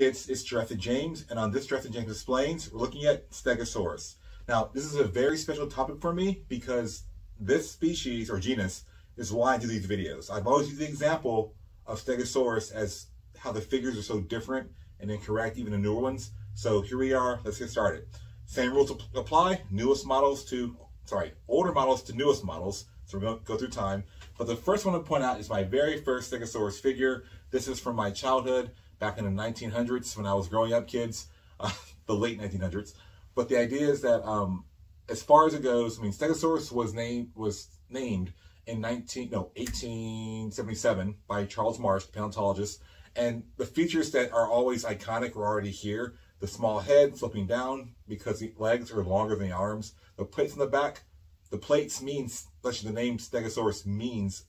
It's Jurassic James, and on this Jurassic James Explains, we're looking at Stegosaurus. Now, this is a very special topic for me because this species, or genus, is why I do these videos. I've always used the example of Stegosaurus as how the figures are so different and incorrect, even the newer ones. So here we are, let's get started. Same rules apply, older models to newest models. So we're going to go through time. But the first one to point out is my very first Stegosaurus figure. This is from my childhood. Back in the 1900s, when I was growing up, kids, the late 1900s. But the idea is that, as far as it goes, I mean, Stegosaurus was named in 1877 by Charles Marsh, the paleontologist. And the features that are always iconic were already here: the small head sloping down because the legs are longer than the arms. The plates in the back, the plates means, actually, the name Stegosaurus means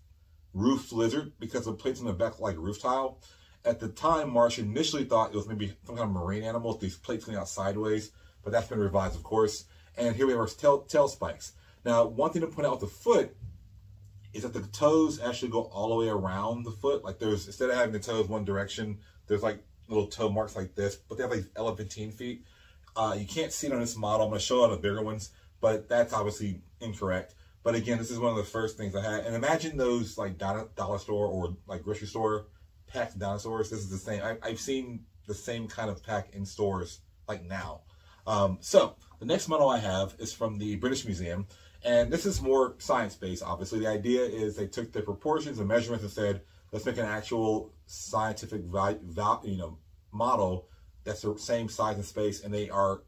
roof lizard because the plates in the back like roof tile. At the time, Marsh initially thought it was maybe some kind of marine animal, these plates coming out sideways, but that's been revised, of course. And here we have our tail spikes. Now, one thing to point out with the foot is that the toes actually go all the way around the foot. Like there's, instead of having the toes one direction, there's like little toe marks like this, but they have like elephantine feet. You can't see it on this model. I'm gonna show on the bigger ones, but that's obviously incorrect. But again, this is one of the first things I had. And imagine those like dollar store or like grocery store packed dinosaurs. This is the same. I've seen the same kind of pack in stores like now. So the next model I have is from the British Museum, and this is more science-based. Obviously, the idea is they took the proportions and measurements and said, let's make an actual scientific model that's the same size and space, and they are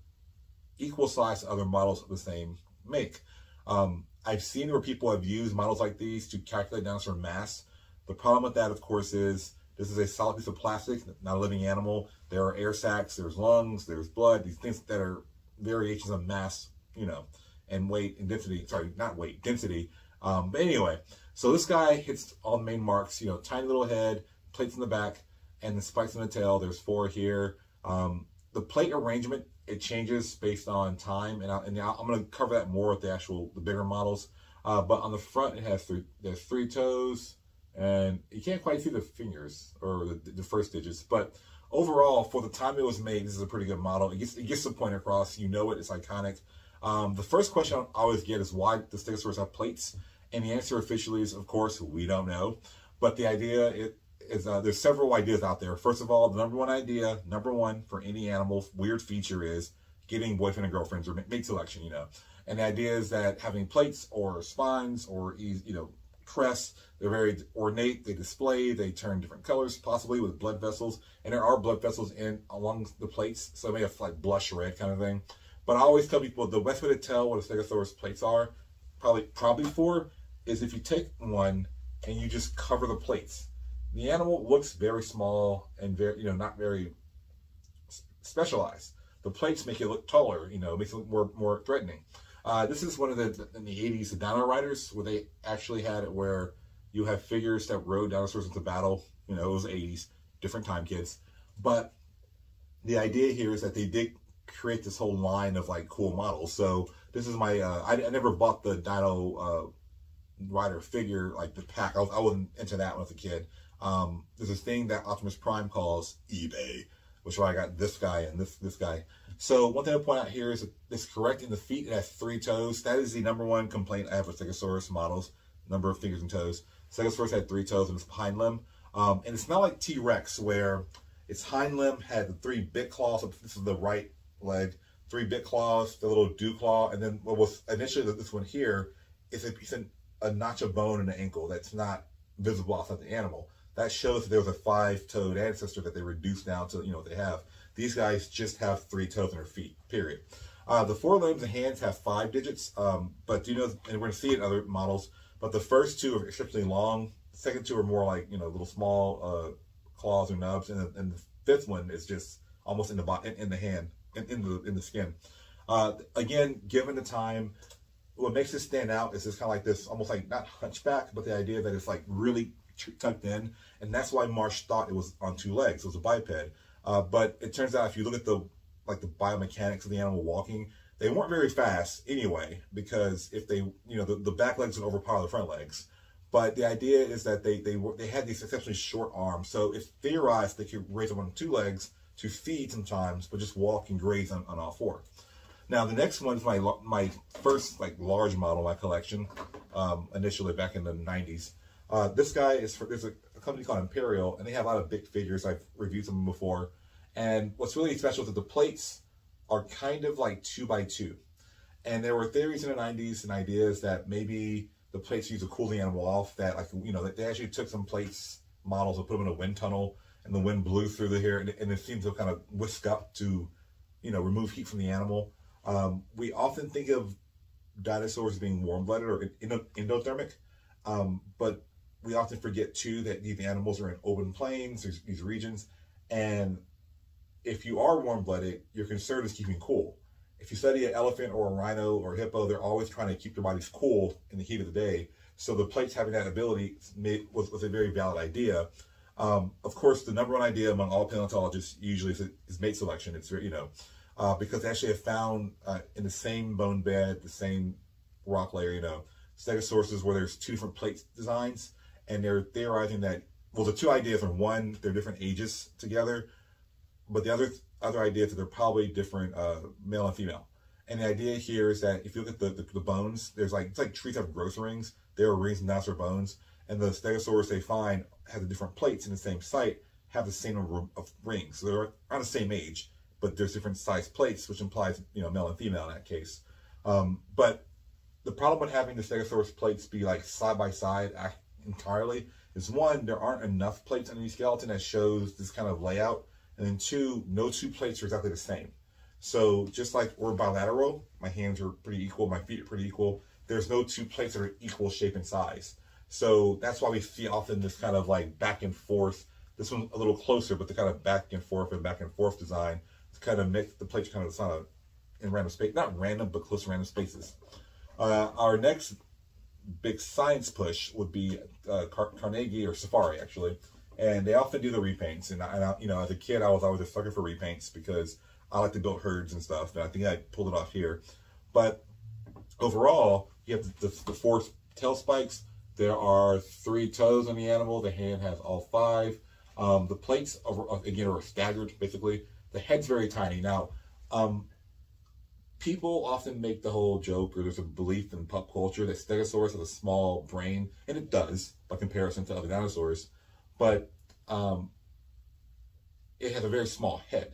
equal size to other models of the same make. I've seen where people have used models like these to calculate dinosaur mass. The problem with that, of course, is this is a solid piece of plastic, not a living animal. There are air sacs, there's lungs, there's blood, these things that are variations of mass, you know, and weight and density, sorry, not weight, density. But anyway, so this guy hits all the main marks, you know, tiny little head, plates in the back, and the spikes in the tail. There's four here. The plate arrangement, it changes based on time, and I'm going to cover that more with the actual, the bigger models. But on the front, it has there's three toes. And you can't quite see the fingers or the first digits, but overall, for the time it was made, this is a pretty good model. It gets the point across. You know it. It's iconic. The first question I always get is why the Stegosaurus have plates, and the answer officially is, of course, we don't know. But the idea is there's several ideas out there. First of all, the number one for any animal weird feature is getting boyfriend and girlfriends or mate selection. You know, and the idea is that having plates or spines or crests, they're very ornate, they display, they turn different colors, possibly with blood vessels, and there are blood vessels along the plates, so they may have like blush red kind of thing. But I always tell people the best way to tell what a Stegosaurus plates are, probably for, is if you take one and you just cover the plates. The animal looks very small and very, not very specialized. The plates make it look taller, makes it look more threatening. This is one of in the 80s, the Dino Riders, where they actually had it where you have figures that rode dinosaurs into battle. It was the 80s, different time, kids. But the idea here is that they did create this whole line of like cool models. So this is my, I never bought the Dino Rider figure, like the pack. I wasn't into that when I was a kid. There's this thing that Optimus Prime calls eBay, which is why I got this guy and this guy. So one thing to point out here is it's correct in the feet. It has three toes. That is the number one complaint I have with Stegosaurus models, number of fingers and toes. Stegosaurus had three toes in its hind limb. And it's not like T-Rex where its hind limb had the three bit claws. This is the right leg, three bit claws, the little dew claw. And then what was initially this one here is a notch of bone in the ankle that's not visible outside the animal. That shows that there was a five-toed ancestor that they reduced down to, what they have. These guys just have three toes in their feet, period. The forelimbs and hands have five digits, but and we're going to see it in other models, but the first two are exceptionally long. The second two are more like, little small claws or nubs, and the fifth one is just almost in the skin. Again, given the time, what makes this stand out is it's kind of like this, almost like, not hunchback, but the idea that it's like really tucked in, and that's why Marsh thought it was on two legs. It was a biped, but it turns out if you look at the biomechanics of the animal walking, they weren't very fast anyway, because if they, the back legs would overpower the front legs. But the idea is that they had these exceptionally short arms, so it's theorized they could raise them on two legs, to feed sometimes, but just walk and graze on all four. Now the next one's my first like large model in my collection, initially back in the 90s. This guy is there's a company called Imperial, and they have a lot of big figures. I've reviewed some of them before. And what's really special is that the plates are kind of like 2x2. And there were theories in the 90s and ideas that maybe the plates used to cool the animal off, that like, you know, that they actually took some plates models and put them in a wind tunnel, and the wind blew through the hair, and it seemed to kind of whisk up to, you know, remove heat from the animal. We often think of dinosaurs being warm-blooded or endothermic, but we often forget too that these animals are in open plains, these regions, and if you are warm-blooded, your concern is keeping cool. If you study an elephant or a rhino or a hippo, they're always trying to keep their bodies cool in the heat of the day. So the plates having that ability was a very valid idea. Of course, the number one idea among all paleontologists usually is mate selection. It's, you know, because they actually have found in the same bone bed, the same rock layer, you know, Stegosaurus where there's two different plate designs, and they're theorizing that, well, the two ideas are one, they're different ages together, but the other idea is that they're probably different male and female. And the idea here is that if you look at the bones, there's like, it's like trees have growth rings. There are rings in dinosaur bones, and the Stegosaurus they find have the different plates in the same site, have the same number of rings. So they're around the same age, but there's different size plates, which implies, you know, male and female in that case. But the problem with having the Stegosaurus plates be like side by side entirely is one, there aren't enough plates under the skeleton that shows this kind of layout. And then two, no two plates are exactly the same. So just like we're bilateral, my hands are pretty equal, my feet are pretty equal, there's no two plates that are equal shape and size. So that's why we see often this kind of like back and forth. This one's a little closer, but the kind of back and forth design to kind of make the plates kind of sound in random space, not random, but close to random spaces. Our next big science push would be Carnegie or Safari actually. And they often do the repaints, and I, you know, as a kid, I was always a sucker for repaints because I like to build herds and stuff, and I think I pulled it off here. But overall, you have the four tail spikes. There are 3 toes on the animal. The hand has all 5. The plates, are staggered, basically. The head's very tiny. Now, people often make the whole joke, or there's a belief in pop culture that Stegosaurus has a small brain, and it does, by comparison to other dinosaurs. But it has a very small head.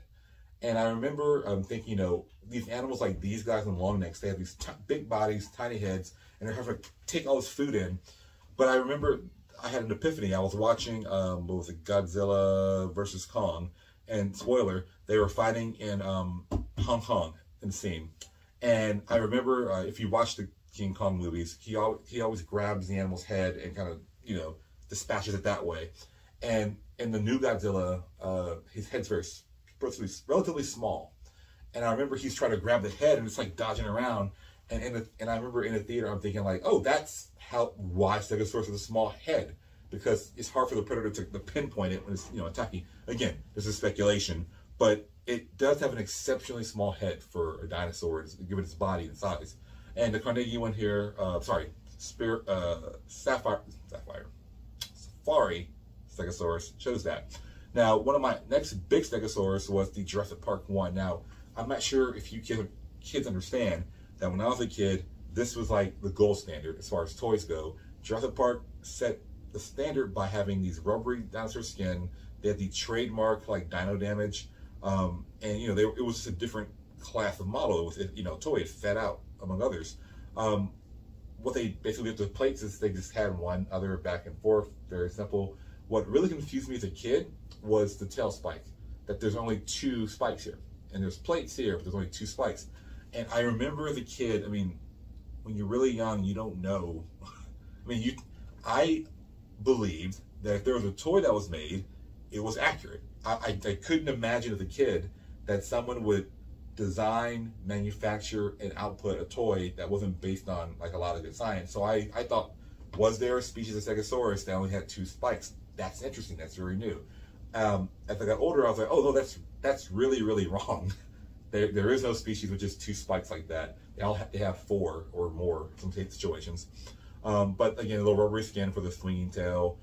And I remember thinking, you know, these animals like these guys in long necks, they have these big bodies, tiny heads, and they're having to take all this food in. But I remember I had an epiphany. I was watching, what was it, Godzilla versus Kong. And spoiler, they were fighting in Hong Kong in the scene. And I remember if you watch the King Kong movies, he always grabs the animal's head and kind of, you know, dispatches it that way. And in the new Godzilla, his head's relatively small. And I remember he's trying to grab the head and it's like dodging around. And and I remember in the theater, I'm thinking like, oh, that's why Stegosaurus has a small head, because it's hard for the predator to pinpoint it when it's, you know, attacking. Again, this is speculation, but it does have an exceptionally small head for a dinosaur, given its body and size. And the Carnegie one here, Safari Stegosaurus shows that. Now, one of my next big Stegosaurus was the Jurassic Park one. Now, I'm not sure if you kids understand that when I was a kid, this was like the gold standard as far as toys go. Jurassic Park set the standard by having these rubbery dinosaur skin. They had the trademark like dino damage, and you know, it was just a different class of model. It was, you know, toy it fed out among others. What they basically did with the plates is they just had one other back and forth, very simple. What really confused me as a kid was the tail spike, that there's only 2 spikes here. And there's plates here, but there's only 2 spikes. And I remember as a kid, I mean, when you're really young, you don't know. I mean, I believed that if there was a toy that was made, it was accurate. I couldn't imagine as a kid that someone would design, manufacture, and output a toy that wasn't based on like a lot of good science. So I thought, was there a species of Stegosaurus that only had 2 spikes? That's interesting, that's very new. As I got older, I was like, oh no, that's really, really wrong. There is no species with just 2 spikes like that. They have 4 or more in some situations. But again, a little rubbery skin for the swinging tail.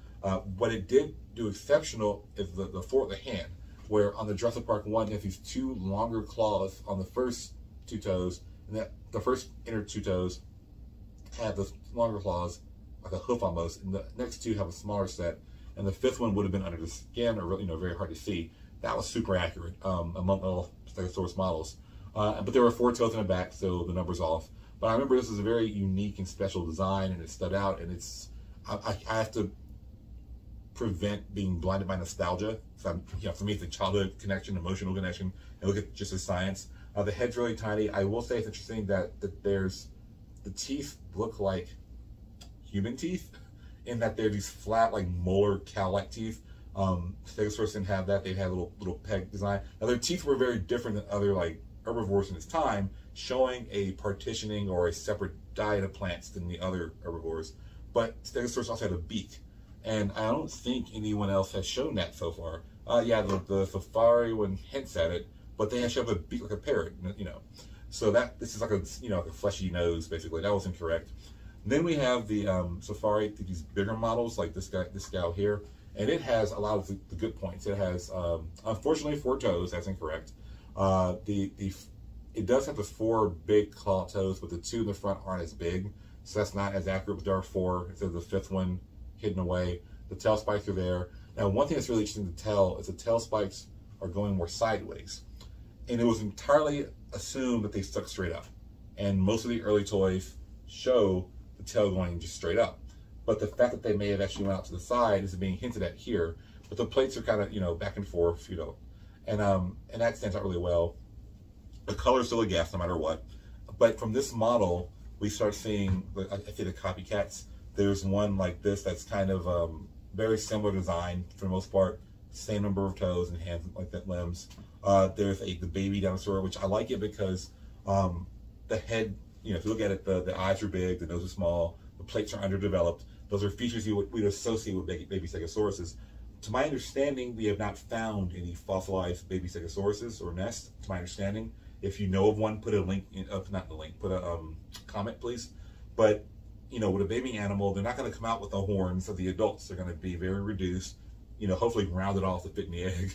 What it did do exceptional is the hand. where on the Jurassic Park one, you have these two longer claws on the first two toes, and that the first inner two toes have the longer claws, like a hoof almost, and the next two have a smaller set, and the fifth one would have been under the skin, or very hard to see. That was super accurate among all Stegosaurus models. But there were 4 toes in the back, so the number's off. But I remember this was a very unique and special design, and it stood out, and it's, I have to prevent being blinded by nostalgia. So for me, it's a childhood connection, emotional connection, and look at just the science. The head's really tiny. I will say it's interesting that, the teeth look like human teeth, in that they're these flat, like molar cow-like teeth. Stegosaurus didn't have that. They had a little peg design. Now their teeth were very different than other herbivores in its time, showing a partitioning or a separate diet of plants than the other herbivores. But Stegosaurus also had a beak, and I don't think anyone else has shown that so far. Yeah, the Safari one hints at it, but they actually have a beak like a parrot, So that this is like a a fleshy nose basically. That was incorrect. Then we have the Safari, these bigger models like this guy here, and it has a lot of the good points. It has unfortunately 4 toes. That's incorrect. It does have the 4 big claw toes, but the 2 in the front aren't as big, so that's not as accurate. But there are 4 instead of the 5th one hidden away. The tail spikes are there. Now, one thing that's really interesting to tell is the tail spikes are going more sideways, and it was entirely assumed that they stuck straight up. And most of the early toys show the tail going just straight up, but the fact that they may have actually went out to the side is being hinted at here. But the plates are kind of back and forth, And that stands out really well. The color's still a guess, no matter what. But from this model, we start seeing, I say the copycats. There's one like this that's kind of very similar design for the most part. Same number of toes and hands, like that, limbs. There's the baby dinosaur, which I like it because the head, if you look at it, the eyes are big, the nose is small, the plates are underdeveloped. Those are features we'd associate with baby Stegosauruses. To my understanding, we have not found any fossilized baby Stegosauruses or nests, to my understanding. If you know of one, put a link, put a comment, please. But, with a baby animal, they're not going to come out with the horns of the adults. They're going to be very reduced, hopefully rounded off to fit in the egg.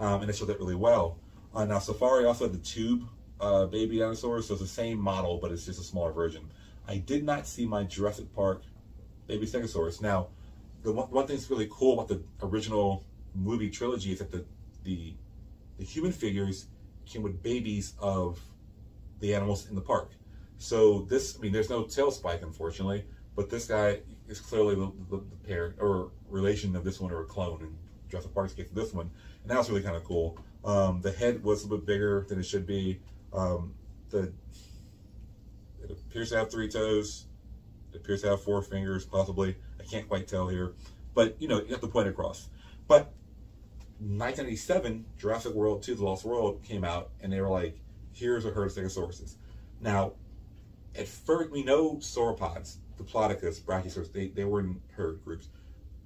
And they show that really well. Now, Safari also had the tube baby dinosaurs, so it's the same model, but it's just a smaller version. I did not see my Jurassic Park baby Stegosaurus. Now, the one thing that's really cool about the original movie trilogy is that the human figures came with babies of the animals in the park. So this, there's no tail spike, unfortunately, but this guy is clearly the parent or relation of this one, or a clone in Jurassic Park's case of this one, and that was really kind of cool. The head was a bit bigger than it should be. It appears to have 3 toes. It appears to have 4 fingers, possibly. I can't quite tell here, but you have to point across. But 1987, Jurassic World 2: The Lost World came out, and they were like, "Here's a herd of Stegosauruses." Now, at first, we know sauropods, Diplodocus, Brachiosaurus, they were in herd groups.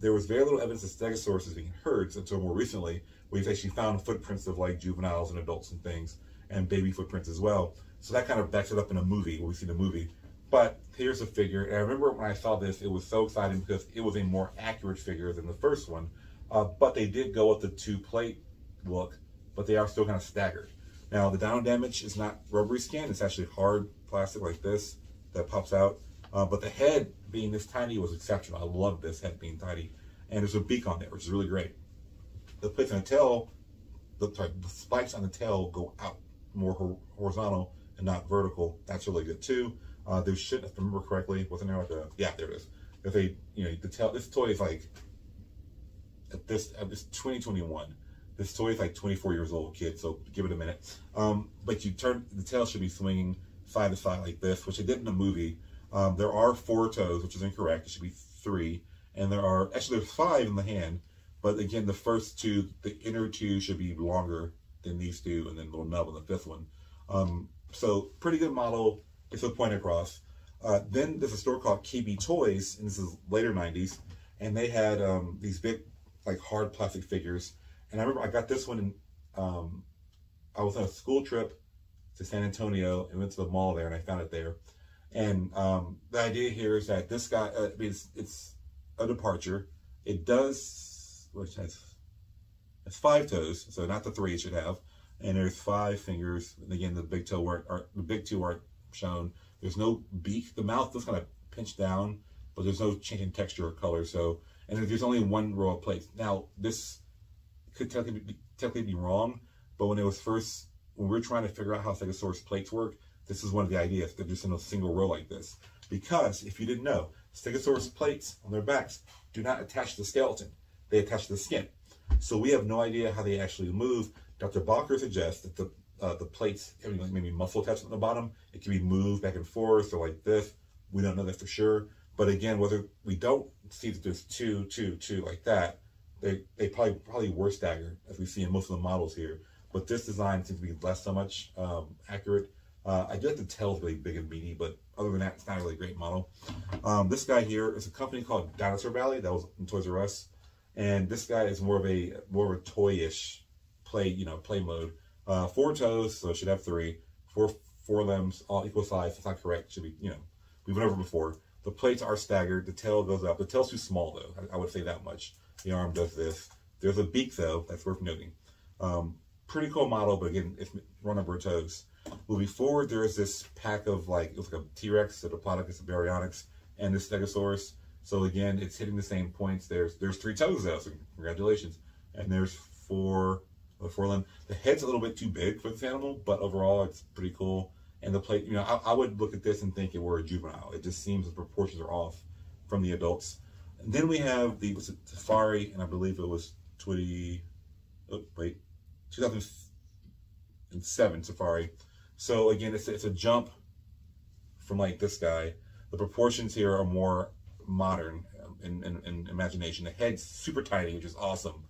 There was very little evidence of Stegosauruses being in herds until more recently. We've actually found footprints of juveniles and adults and things, and baby footprints as well. So that kind of backs it up in a movie where we see the movie. But here's a figure, and I remember when I saw this, it was so exciting because it was a more accurate figure than the first one, but they did go with the 2-plate look, but they are still kind of staggered. Now, the dino damage is not rubbery skin, it's actually hard plastic like this that pops out, but the head being this tiny was exceptional. I love this head being tiny, and there's a beak on there, which is really great. The plates on the tail, the spikes on the tail go out more horizontal and not vertical. That's really good too. There should, if I remember correctly, wasn't there yeah, there it is. If they, the tail, this toy is at this 2021. This toy is 24 years old, kid, so give it a minute. But the tail should be swinging side to side like this, which they did in the movie. There are 4 toes, which is incorrect. It should be 3. And there's 5 in the hand. But again, the first 2, the inner 2 should be longer than these 2, and then a little nub on the 5th one. So pretty good model. It's a point across. Then there's a store called KB Toys, and this is later 90s, and they had these big, hard plastic figures. And I remember I got this one, I was on a school trip to San Antonio and went to the mall there, and I found it there. And the idea here is that this guy, it's a departure. It does, It's five toes, so not the three it should have. And there's five fingers. And again, the big toe the big two aren't shown. There's no beak. The mouth does kind of pinch down, but there's no change in texture or color. So, and there's only one row of plates. Now, this could technically be wrong, but when it was first, when we were trying to figure out how Stegosaurus plates work, this is one of the ideas. They're just in a single row like this. Because, if you didn't know, Stegosaurus plates on their backs do not attach to the skeleton. They attach to the skin. So we have no idea how they actually move. Dr. Bacher suggests that the plates, maybe muscle attachment on the bottom, it can be moved back and forth or like this. We don't know that for sure. But again, whether we don't see that there's two like that, they probably were staggered, as we see in most of the models here. But this design seems to be less so much accurate. I do have to tell it's really big and meaty, but other than that, it's not a really great model. This guy here is a company called Dinosaur Valley that was in Toys R Us, and this guy is more of a toy-ish play, play mode. Four toes, so it should have three. Four limbs, all equal size. That's not correct. It should be, we've been over before. The plates are staggered. The tail goes up. The tail's too small though. I would say that much. The arm does this. There's a beak though. That's worth noting. Pretty cool model, but again, it's run over toes. Moving forward, there is this pack of it was like a T-Rex, a Diplodocus, a Baryonyx, and the Stegosaurus. So again, it's hitting the same points. There's three toes though, so congratulations. And there's four limb. The head's a little bit too big for this animal, but overall it's pretty cool. And the plate, I would look at this and think it were a juvenile. It just seems the proportions are off from the adults. And then we have the Safari, and I believe it was 2007 Safari. So again, it's a jump from this guy. The proportions here are more modern in imagination. The head's super tiny, which is awesome.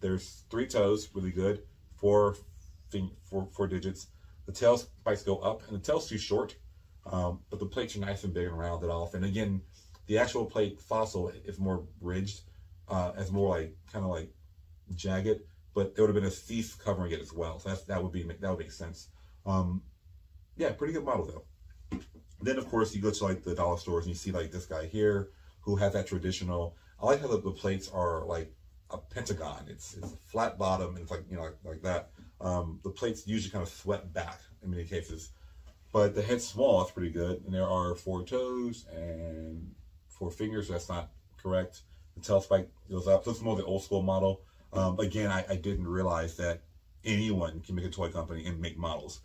There's three toes, really good. Four digits. The tail spikes go up, and the tail's too short, but the plates are nice and big and rounded off. And again, the actual plate fossil is more ridged, as more kind of jagged. But there would have been a thief covering it as well, so that would make sense. Yeah, pretty good model though. Then of course you go to the dollar stores and you see this guy here who has that traditional. I like how the plates are like a pentagon. It's a flat bottom and it's like that. The plates usually kind of swept back in many cases, but the head's small. It's pretty good, and there are four toes and four fingers. That's not correct. The tail spike goes up. So it's more the old school model. Again, I didn't realize that anyone can make a toy company and make models.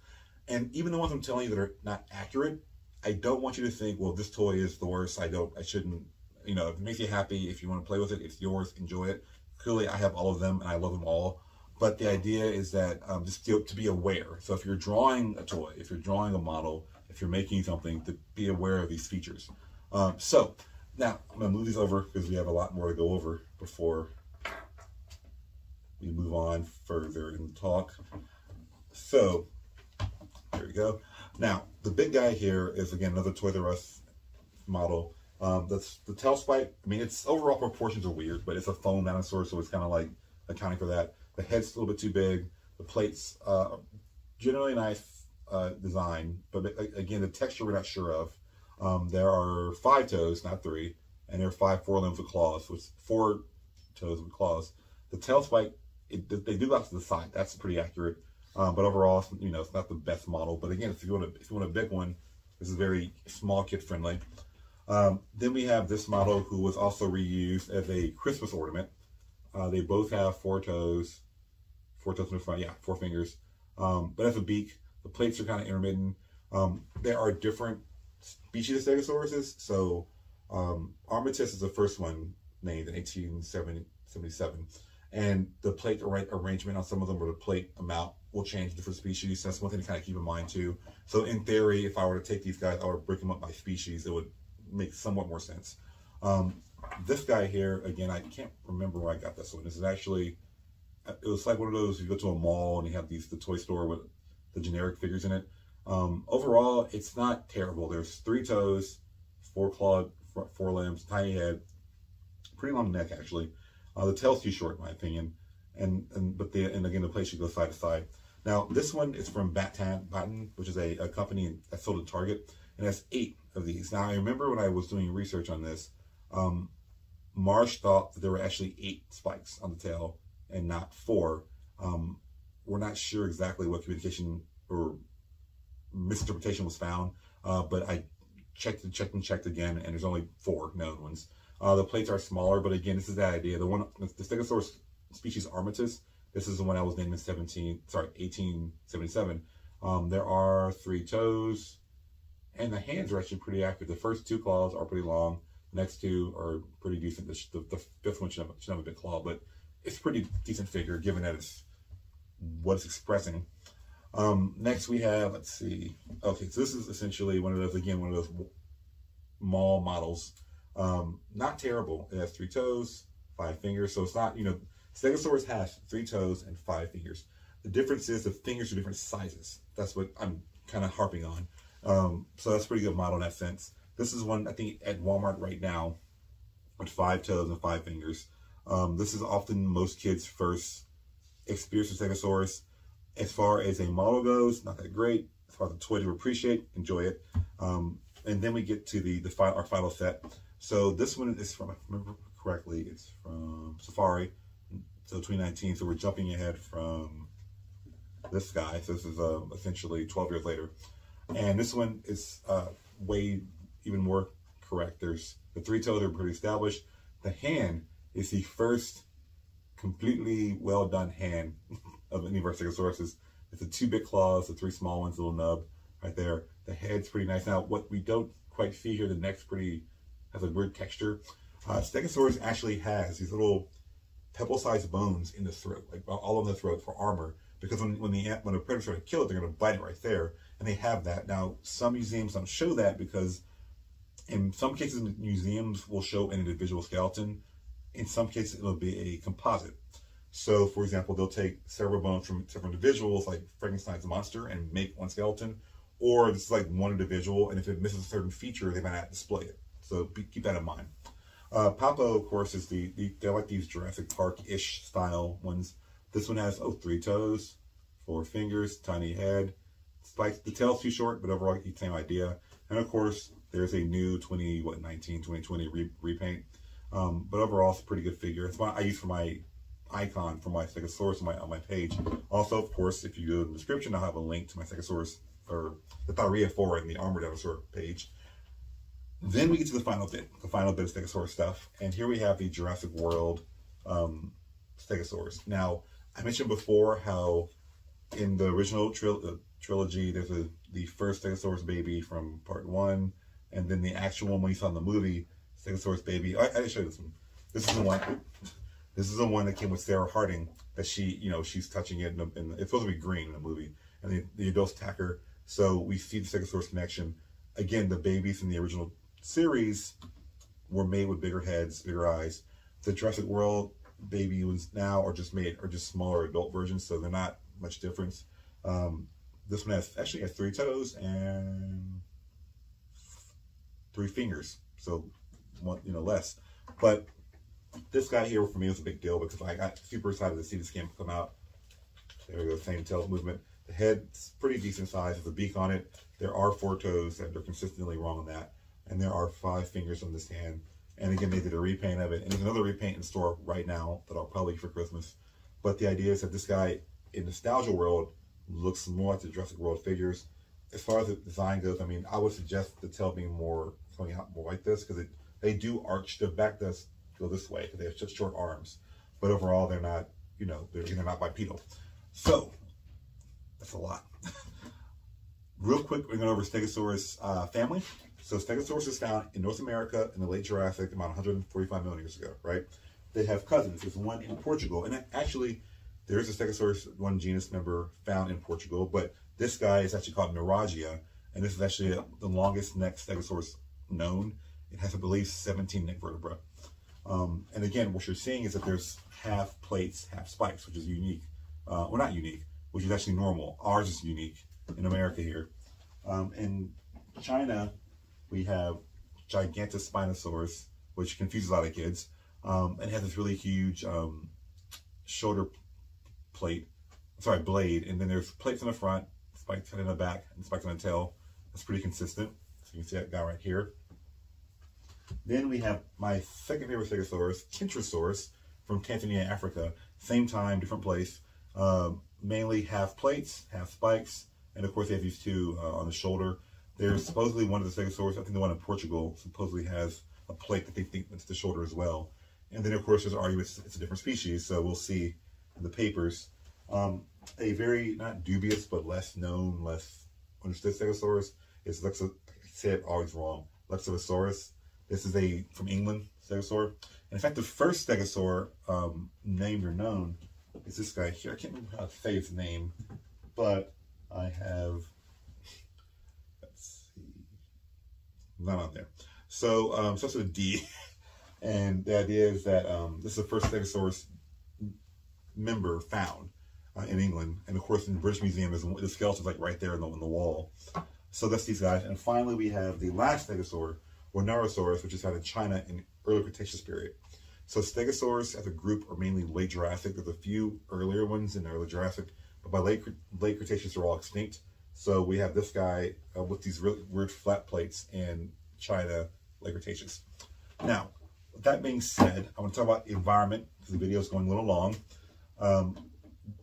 And even the ones I'm telling you that are not accurate, I don't want you to think, well, this toy is the worst. I shouldn't, if it makes you happy, if you want to play with it, it's yours, enjoy it. Clearly, I have all of them and I love them all. But the idea is that just to be aware. So if you're drawing a toy, if you're drawing a model, if you're making something, to be aware of these features. So now I'm going to move these over because we have a lot more to go over before we move on further and talk. So there we go. Now the big guy here is again another Toys R Us model. That's the tail spike. Its overall proportions are weird, but it's a foam dinosaur, so it's kind of accounting for that. The head's a little bit too big. The plates, generally nice design, but again the texture we're not sure of. There are five toes, not three, and there are four limbs with claws, which four toes with claws. The tail spike. They do go out to the side. That's pretty accurate, but overall, it's not the best model. But again, if you want a big one, this is very small kid friendly. Then we have this model who was also reused as a Christmas ornament. They both have four toes in the front. Yeah, four fingers. But as a beak, the plates are kind of intermittent. There are different species of Stegosauruses. So Armitage is the first one named in 1877. And the plate arrangement on some of them, or the plate amount, will change different species. So that's one thing to kind of keep in mind too. So in theory, if I were to take these guys, I would break them up by species. It would make somewhat more sense. This guy here, again, I can't remember where I got this one. This is actually, it was like one of those, you go to a mall and you have the toy store with the generic figures in it. Overall, it's not terrible. There's three toes, four limbs, tiny head, pretty long neck actually. The tail's too short, in my opinion, and again the plate should go side to side. Now this one is from Batten, which is a company that sold at Target, and has 8 of these. Now I remember when I was doing research on this, Marsh thought that there were actually 8 spikes on the tail and not four. We're not sure exactly what communication or misinterpretation was found, but I checked and checked and checked again, and there's only four known ones. The plates are smaller, but again, this is that idea. The one, the Stegosaurus species armatus, this is the one I was named in 1877. There are three toes, and the hands are actually pretty accurate. The first two claws are pretty long. The next two are pretty decent. The fifth one should have a big claw, but it's a pretty decent figure given that it's what it's expressing. Next we have, let's see. Okay, so this is essentially one of those, again, one of those mall models. Not terrible. It has three toes, five fingers. So it's not, you know, Stegosaurus has three toes and five fingers. The difference is the fingers are different sizes. That's what I'm kind of harping on. So that's a pretty good model in that sense. This is one, I think, at Walmart right now with five toes and five fingers. This is often most kids' first experience with Stegosaurus. As far as a model goes, not that great. As far as a toy to appreciate, enjoy it. And then we get to our final set. So this one is from, if I remember correctly, it's from Safari, so 2019. So we're jumping ahead from this guy. So this is essentially 12 years later. And this one is way even more correct. There's the three toes are pretty established. The hand is the first completely well done hand of any of our Stegosauruses. It's the two big claws, the three small ones, a little nub right there. The head's pretty nice. Now, what we don't quite see here, the neck's pretty, has a weird texture. Stegosaurus actually has these little pebble-sized bones in the throat, like all on the throat for armor, because when the predators try to kill it, they're going to bite it right there, and they have that. Now, some museums don't show that because in some cases, museums will show an individual skeleton. In some cases, it'll be a composite. So, for example, they'll take several bones from different individuals, like Frankenstein's monster, and make one skeleton, or it's like one individual, and if it misses a certain feature, they might not display it. So keep that in mind. Papo, of course, is they're like these Jurassic Park-ish style ones. This one has, three toes, four fingers, tiny head, spikes. The tail's too short, but overall, same idea. And of course, there's a new 2020 repaint. But overall, it's a pretty good figure. It's what I use for my icon, for my Stegosaurus on my page. Also, of course, if you go to the description, I'll have a link to my Stegosaurus, or the Thyreophora and the Armored Dinosaur page. Then we get to the final bit of Stegosaurus stuff. And here we have the Jurassic World Stegosaurus. Now, I mentioned before how in the original trilogy, there's the first Stegosaurus baby from part one, and then the actual one we saw in the movie, Stegosaurus baby. I didn't show you this one. This is the one. This is the one that came with Sarah Harding, that she's touching it, and it's supposed to be green in the movie, and the adults attack her. So we see the Stegosaurus connection. Again, the babies in the original series were made with bigger heads, bigger eyes. The Jurassic World baby ones now are just smaller adult versions, so they're not much difference. This one actually has three toes and three fingers, so one, less. But this guy here for me was a big deal because I got super excited to see this game come out. There we go, same tail movement. The head's pretty decent size with a beak on it. There are four toes that are consistently wrong on that. And there are five fingers on this hand. And again, they did a repaint of it. And there's another repaint in store right now that I'll probably get for Christmas. But the idea is that this guy in Nostalgia World looks more like the Jurassic World figures. As far as the design goes, I mean, I would suggest the tail being more coming out more like this because they do arch. The back does go this way because they have such short arms. But overall, they're not, they're not bipedal. So, that's a lot. Real quick, we're going to go over Stegosaurus family. So Stegosaurus is found in North America in the late Jurassic about 145 million years ago, right? They have cousins. There's one in Portugal. And actually, there is a Stegosaurus one genus member found in Portugal, but this guy is actually called Neuragia, and this is actually the longest neck Stegosaurus known. It has, I believe, 17 neck vertebrae. And again, what you're seeing is that there's half plates, half spikes, which is unique. Well, not unique, which is actually normal. Ours is unique in America here. In China, we have Gigantospinosaurus, which confuses a lot of kids, and has this really huge shoulder plate, sorry, blade, and then there's plates on the front, spikes on the back, and spikes on the tail. That's pretty consistent. So you can see that guy right here. Then we have my second favorite Stegosaurus, Kentrosaurus, from Tanzania, Africa. Same time, different place. Mainly half plates, half spikes, and of course they have these two on the shoulder. There's supposedly one of the Stegosaurus, I think the one in Portugal, supposedly has a plate that they think is the shoulder as well. And then of course there's arguments it's a different species, so we'll see in the papers. A very, not dubious, but less known, less understood Stegosaurus is Lexovisaurus. I say it always wrong. Lexovisaurus. This is a, from England, Stegosaur. And in fact, the first Stegosaur named or known is this guy here. I can't remember how to say his name, but I have, let's see, not on there. So, it starts with a D. And the idea is that this is the first Stegosaurus member found in England. And of course, in the British Museum, the skeleton's like right there on the wall. So that's these guys. And finally, we have the last Stegosaur, or Narasaurus, which is found in China in the early Cretaceous period. So Stegosaurus as a group are mainly late Jurassic. There's a few earlier ones in the early Jurassic, but by late Cretaceous, they're all extinct. So we have this guy with these really weird flat plates in China, late Cretaceous. Now, with that being said, I want to talk about the environment, because the video is going a little long.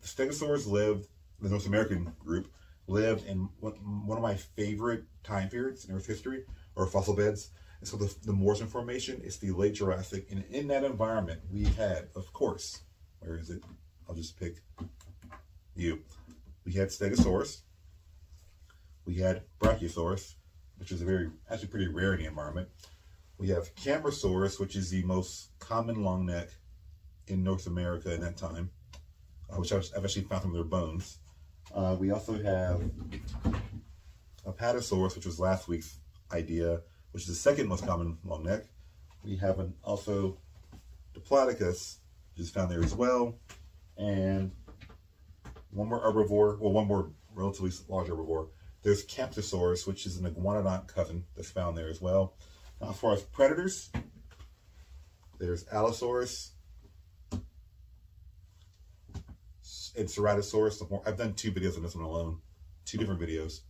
Stegosaurs lived, the North American group, lived in one of my favorite time periods in Earth's history, or fossil beds. And so the Morrison Formation is the late Jurassic. And in that environment, we had, of course, where is it? I'll just pick you. We had Stegosaurus. We had Brachiosaurus, which is a very, actually pretty rare in the environment. We have Camarasaurus, which is the most common long neck in North America in that time, which I've actually found from their bones. We also have Apatosaurus, which was last week's idea, which is the second most common long neck. We have also Diplodocus, which is found there as well, and one more herbivore, well, one more relatively large herbivore. There's Kentrosaurus, which is an iguanodont cousin that's found there as well. Now, as far as predators, there's Allosaurus and Ceratosaurus. I've done two videos on this one alone, two different videos.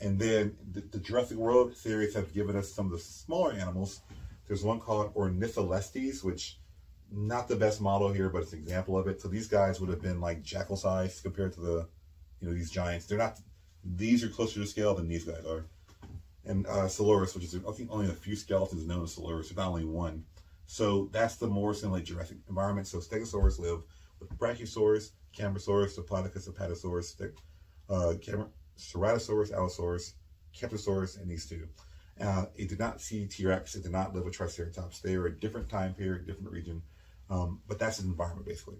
And then the Jurassic World series have given us some of the smaller animals. There's one called Ornitholestes, which not the best model here, but it's an example of it. So these guys would have been like jackal size compared to the, you know, these giants. They're not, these are closer to scale than these guys are. And Solurus, which is, I think, only a few skeletons known as Solurus, if not only one. So that's the Morrison late Jurassic environment. So Stegosaurus live with Brachiosaurus, Camarasaurus, Diplodocus, Apatosaurus, Ceratosaurus, Allosaurus, Kentrosaurus, and these two. It did not see T-Rex. It did not live with Triceratops. They were a different time period, different region. But that's the environment, basically.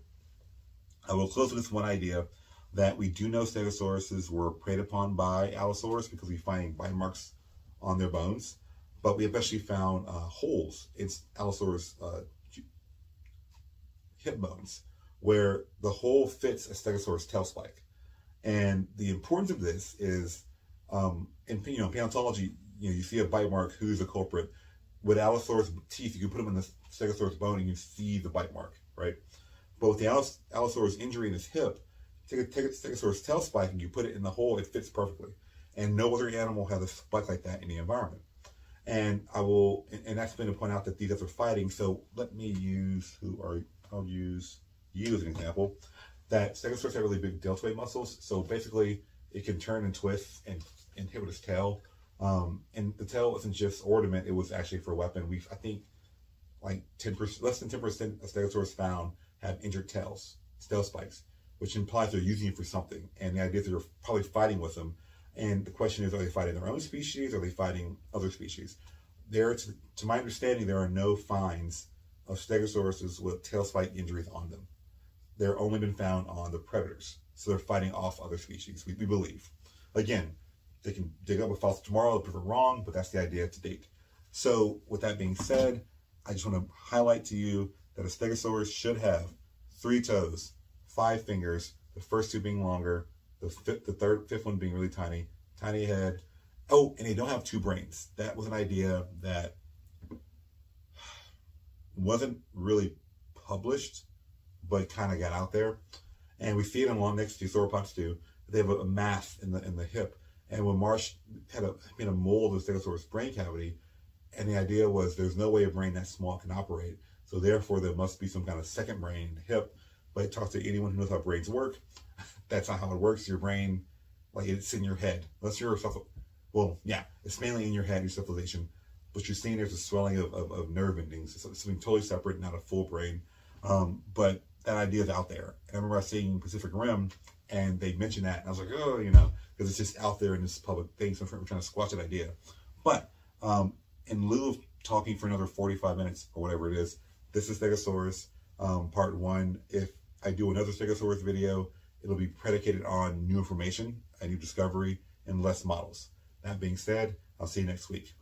I will close with this one idea that we do know Stegosauruses were preyed upon by Allosaurus because we find bite marks on their bones. But we have actually found holes in Allosaurus hip bones where the hole fits a Stegosaurus tail spike. And the importance of this is, in paleontology, you see a bite mark, who's the culprit. With Allosaurus teeth, you can put them in the Stegosaurus bone and you see the bite mark, right? But with the Allosaurus injury in his hip, take a Stegosaurus tail spike and you put it in the hole, it fits perfectly. And no other animal has a spike like that in the environment. And that's been to point out that these guys are fighting, so let me use, I'll use you as an example. That Stegosaurus have really big deltoid muscles, so basically it can turn and twist and hit with its tail. And the tail wasn't just ornament, it was actually for a weapon. I think like 10%, less than 10% of Stegosaurus found have injured tails, tail spikes, which implies they're using it for something. And the idea is they're probably fighting with them. And the question is, are they fighting their own species? Or are they fighting other species? There, to my understanding, there are no finds of Stegosauruses with tail spike injuries on them. They're only been found on the predators. So they're fighting off other species, we believe. Again, they can dig up a fossil tomorrow, they'll prove it wrong, but that's the idea to date. So with that being said, I just want to highlight to you that a Stegosaurus should have 3 toes, 5 fingers, the first 2 being longer, the fifth one being really tiny, tiny head. Oh, and they don't have 2 brains. That was an idea that wasn't really published, but kind of got out there. And we see it in long necks, these sauropods do. They have a mass in the hip. And when Marsh had made a mold of Stegosaurus brain cavity, and the idea was there's no way a brain that small can operate. So therefore, there must be some kind of second brain, hip. But talk to anyone who knows how brains work. That's not how it works. Your brain, like, it's in your head. Unless you're well, yeah, it's mainly in your head, your civilization. But you're seeing there's a swelling of nerve endings. It's something totally separate, not a full brain. But that idea is out there. And I remember I seeing Pacific Rim, and they mentioned that, and I was like, oh, you know, because it's just out there in this public thing. So I'm trying to squash that idea. But in lieu of talking for another 45 minutes or whatever it is, this is Stegosaurus part one. If I do another Stegosaurus video, it'll be predicated on new information, a new discovery, and less models. That being said, I'll see you next week.